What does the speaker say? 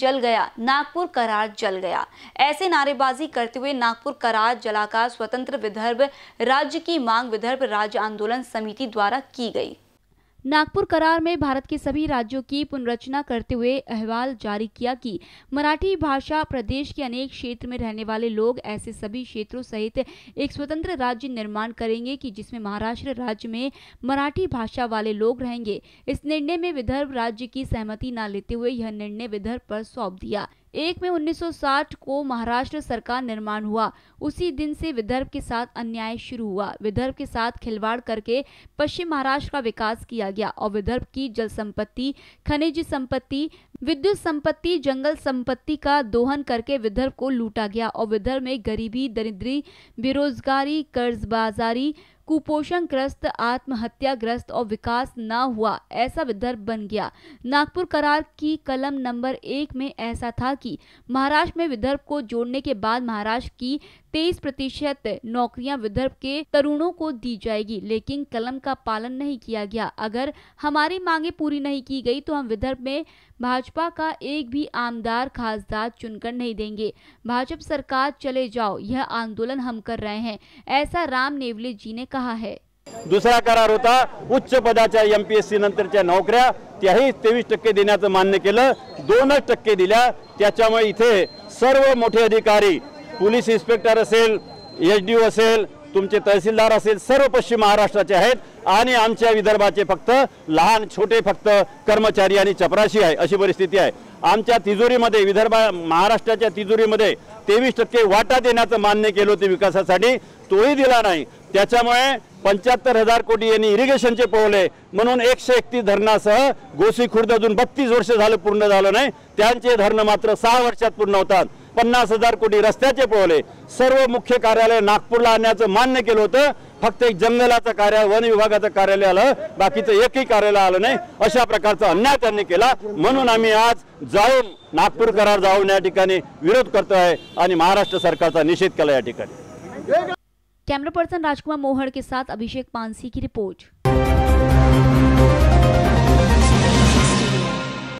जल गया, नागपुर करार जल गया, ऐसे नारेबाजी करते हुए नागपुर करार जलाकर स्वतंत्र विदर्भ राज्य की मांग विदर्भ राज्य आंदोलन समिति द्वारा की गई। नागपुर करार में भारत के सभी राज्यों की पुनर्रचना करते हुए अहवाल जारी किया कि मराठी भाषा प्रदेश के अनेक क्षेत्र में रहने वाले लोग ऐसे सभी क्षेत्रों सहित एक स्वतंत्र राज्य निर्माण करेंगे कि जिसमें महाराष्ट्र राज्य में मराठी भाषा वाले लोग रहेंगे। इस निर्णय में विदर्भ राज्य की सहमति न लेते हुए यह निर्णय विदर्भ पर सौंप दिया। 1 मई 1960 को महाराष्ट्र सरकार निर्माण हुआ, उसी दिन से विदर्भ के साथ अन्याय शुरू हुआ। विदर्भ के साथ खिलवाड़ करके पश्चिम महाराष्ट्र का विकास किया गया और विदर्भ की जल संपत्ति, खनिज संपत्ति, विद्युत संपत्ति, जंगल संपत्ति का दोहन करके विदर्भ को लूटा गया और विदर्भ में गरीबी, दरिद्री, बेरोजगारी, कर्जबाजारी, कुपोषणग्रस्त, आत्महत्याग्रस्त और विकास न हुआ ऐसा विदर्भ बन गया। नागपुर करार की कलम नंबर 1 में ऐसा था कि महाराष्ट्र में विदर्भ को जोड़ने के बाद महाराष्ट्र की 23% नौकरियां विदर्भ के तरुणों को दी जाएगी, लेकिन कलम का पालन नहीं किया गया। अगर हमारी मांगे पूरी नहीं की गई तो हम विदर्भ में भाजपा का एक भी आमदार खासदार चुनकर नहीं देंगे। भाजपा सरकार चले जाओ, यह आंदोलन हम कर रहे हैं, ऐसा राम नेवले जी ने कहा है। दूसरा करार होता उच्च पदाच्या MPSC नंतरच्या नोकऱ्या त्याही 23% देण्याचं मान्य केलं, 2% दिल्या। त्याच्यामुळे इथे सर्व मोठे अधिकारी, पोलीस इन्स्पेक्टर असेल, SDO असेल, तुमचे तहसीलदार असेल, सर्व पश्चिम महाराष्ट्राचे आहेत आणि आमच्या विदर्भाचे फक्त लहान छोटे फक्त कर्मचारी आणि चपराशी आहे अशी परिस्थिती आहे। आमच्या तिजोरीमध्ये विदर्भ महाराष्ट्राच्या तिजोरीमध्ये 23% वाटा देण्याचं मान्य केलं होतं विकासासाठी, तोही दिला नाही। त्याच्यामुळे 75,000 कोटी यांनी इरिगेशनचे पोहले म्हणून 131 धरणासह गोसी खुर्द अजून 32 वर्ष झालं पूर्ण झालं नाही, त्यांचे धरण मात्र 6 वर्षात पूर्ण होतात। 50,000 कोटी रस्त्याचे पोहले, सर्व मुख्य कार्यालय नागपूरला आणण्याचं मान्य केलं होतं, फक्त एक जंगलाचं कार्यालय, वन विभागाचं कार्यालय आलं, बाकीचं एकही कार्यालय आलं नाही। अशा प्रकारचा अन्याय त्यांनी केला म्हणून आम्ही आज जाऊन नागपूर करार जाऊन या ठिकाणी विरोध करतोय आणि महाराष्ट्र सरकारचा निषेध केला या ठिकाणी। कैमरा पर्सन राजकुमार मोहळ के साथ अभिषेक पानसी की रिपोर्ट।